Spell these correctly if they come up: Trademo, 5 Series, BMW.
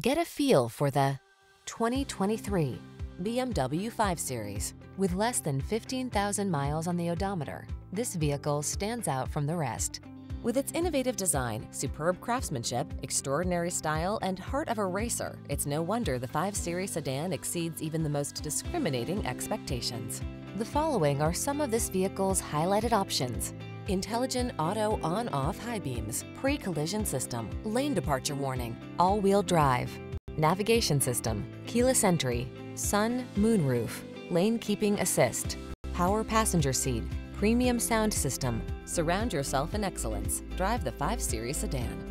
Get a feel for the 2023 BMW 5 Series. With less than 15,000 miles on the odometer, this vehicle stands out from the rest. With its innovative design, superb craftsmanship, extraordinary style, and heart of a racer, it's no wonder the 5 Series sedan exceeds even the most discriminating expectations. The following are some of this vehicle's highlighted options: intelligent auto on-off high beams, pre-collision system, lane departure warning, all-wheel drive, navigation system, keyless entry, sun, moon roof, lane keeping assist, power passenger seat, premium sound system. Surround yourself in excellence. Drive the 5 Series sedan.